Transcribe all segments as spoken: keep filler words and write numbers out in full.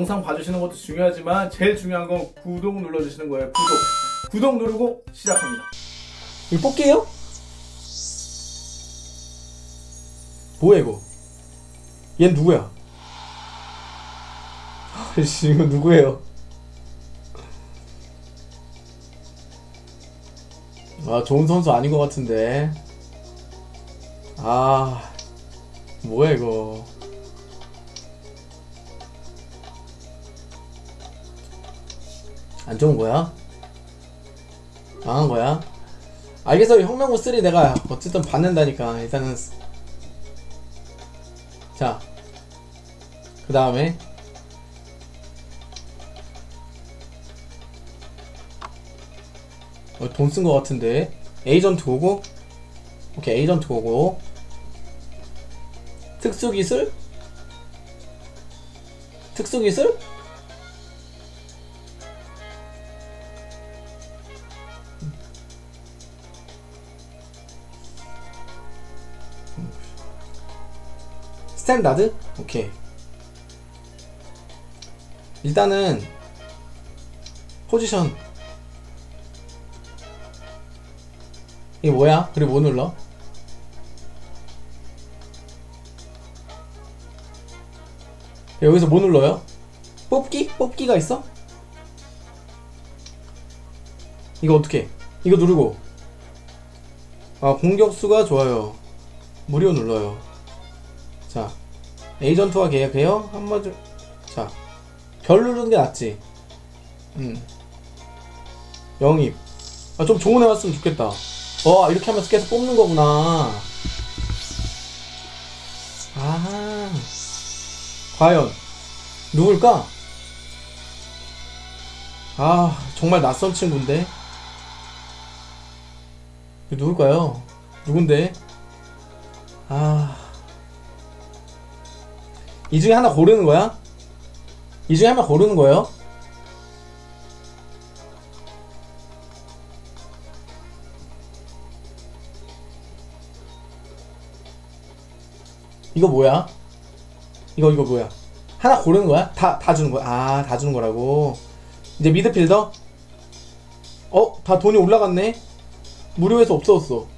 영상 봐주시는 것도 중요하지만 제일 중요한 건 구독 눌러주시는 거예요. 구독! 구독 누르고 시작합니다. 이거 뽑기예요? 뭐야 이거? 얜 누구야? 아이씨 이거 누구예요? 아 좋은 선수 아닌 것 같은데. 아 뭐야 이거. 안 좋은 거야? 망한 거야? 알겠어. 혁명고 삼 내가 어쨌든 받는다니까. 일단은 자 그 다음에 어, 돈 쓴 거 같은데 에이전트 오고. 오케이 에이전트 오고 특수기술? 특수기술? 스탠다드? 오케이 일단은 포지션 이게 뭐야? 그리고 뭐 눌러? 여기서 뭐 눌러요? 뽑기? 뽑기가 있어? 이거 어떻게? 이거 누르고 아 공격수가 좋아요. 무료 눌러요. 자 에이전트와 계약해요? 한마디 자 별 누르는 게 낫지. 음 영입 아 좀 좋은 애 왔으면 좋겠다. 어 이렇게 하면서 계속 뽑는 거구나. 아 과연 누굴까? 아 정말 낯선 친구인데 누굴까요? 누군데? 아 이 중에 하나 고르는 거야? 이 중에 하나 고르는 거예요? 이거 뭐야? 이거 이거 뭐야? 하나 고르는 거야? 다 다 주는 거야? 아, 다 주는 거라고. 이제 미드필더? 어? 다 돈이 올라갔네? 무료에서 없어졌어.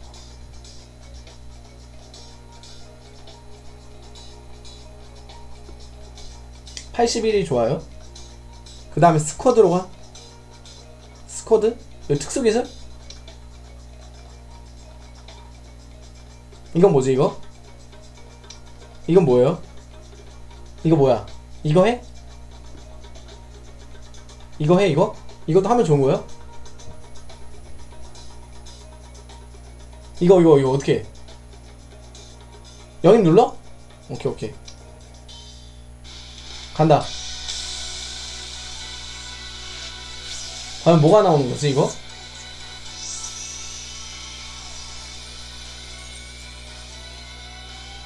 팔십일이 좋아요. 그 다음에 스쿼드로 가. 스쿼드? 여기 특수기술? 이건 뭐지 이거? 이건 뭐예요? 이거 뭐야? 이거 해? 이거 해 이거? 이것도 하면 좋은 거예요? 이거 이거 이거 어떻게 해? 영입 눌러? 오케이 오케이 간다. 과연 뭐가 나오는 거지 이거?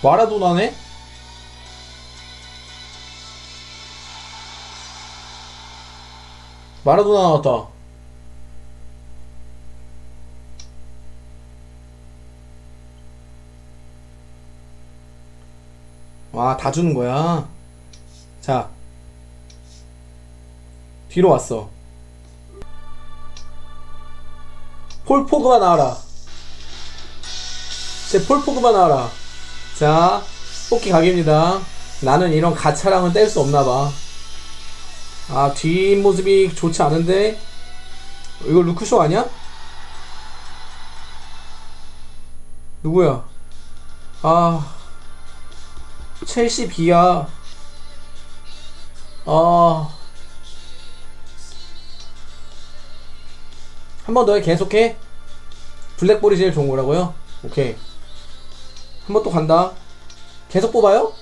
마라도나네? 마라도나 나왔다. 와, 다 주는 거야. 자, 뒤로 왔어. 폴 포그바 나와라. 제 폴 포그바 나와라. 자, 뽑기 각입니다. 나는 이런 가차랑은 뗄 수 없나봐. 아 뒷모습이 좋지 않은데 이거 루크쇼 아니야? 누구야? 아 첼시 비야. 아 한 번 더 해. 계속해. 블랙볼이 제일 좋은 거라고요? 오케이 한 번 또 간다. 계속 뽑아요?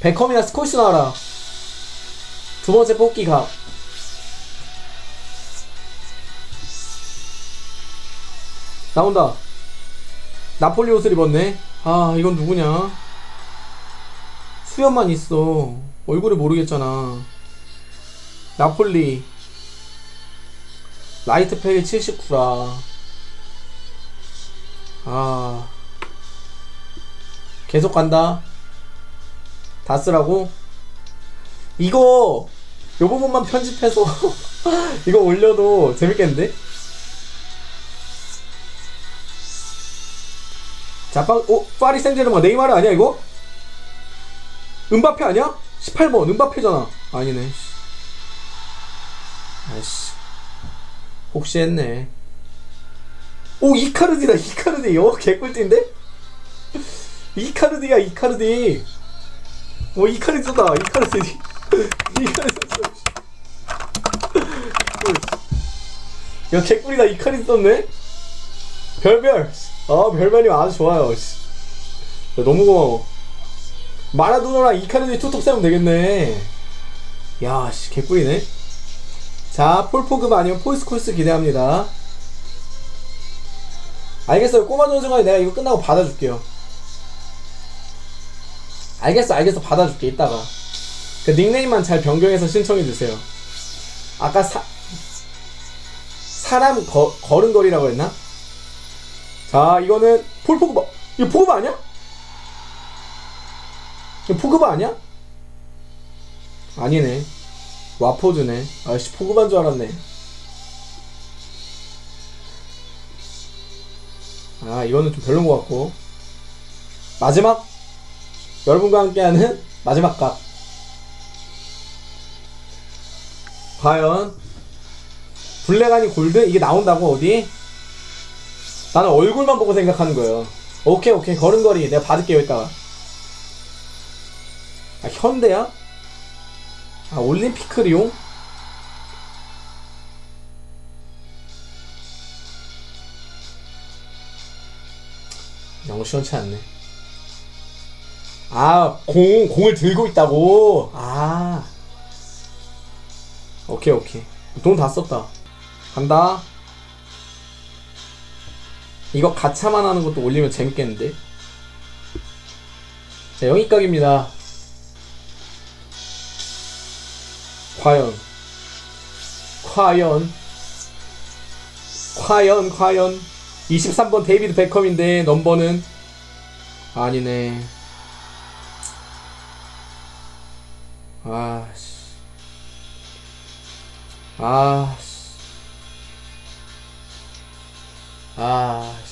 베컴이나 스콜스 나와라. 두번째 뽑기 가. 나온다. 나폴리 옷을 입었네. 아 이건 누구냐? 수염만 있어. 얼굴을 모르겠잖아. 나폴리 라이트팩이 칠십구라 아 계속 간다. 다 쓰라고? 이거 요 부분만 편집해서 이거 올려도 재밌겠는데? 자, 빠, 오, 파리 생제르맹 네이마르 아니야 이거? 은바페 아니야? 십팔 번 은바페잖아. 아니네. 아이씨. 혹시 했네. 오, 이카르디다. 이카르디. 오, 개꿀띠인데? 이카르디야, 이카르디. 오, 이카르디다. 이카르디. 이카르디. 야, 개꿀이다. 이카르디 썼네? 별별. 아, 별별님 아주 좋아요. 야, 너무 고마워. 마라도나랑 이카르디 투톱 세면 되겠네. 야, 씨, 개꿀이네. 자, 폴포그바 아니면 폴스콜스 기대합니다. 알겠어요. 꼬마 전승관이 내가 이거 끝나고 받아줄게요. 알겠어, 알겠어. 받아줄게, 이따가. 그 닉네임만 잘 변경해서 신청해주세요. 아까 사, 사람 거, 걸음걸이라고 했나? 자, 이거는 폴포그바. 이거 포그바 아니야? 이거 포그바 아니야? 아니네. 와포드네. 아씨, 포그바인 줄 알았네. 아, 이거는 좀 별론 것 같고. 마지막! 여러분과 함께하는 마지막 각. 과연 블랙 아니 골드? 이게 나온다고 어디? 나는 얼굴만 보고 생각하는 거예요. 오케이, 오케이. 걸음걸이 내가 받을게요, 이따가. 아, 현대야? 아, 올림피크 리옹? 너무 시원치 않네. 아, 공, 공을 들고 있다고. 아, 오케이, 오케이. 돈 다 썼다. 간다. 이거 가차만 하는 것도 올리면 재밌겠는데. 자, 영입각입니다. 과연 과연 과연 과연 이십삼 번 데이비드 베컴인데 넘버는 아니네. 아씨, 아씨, 아씨.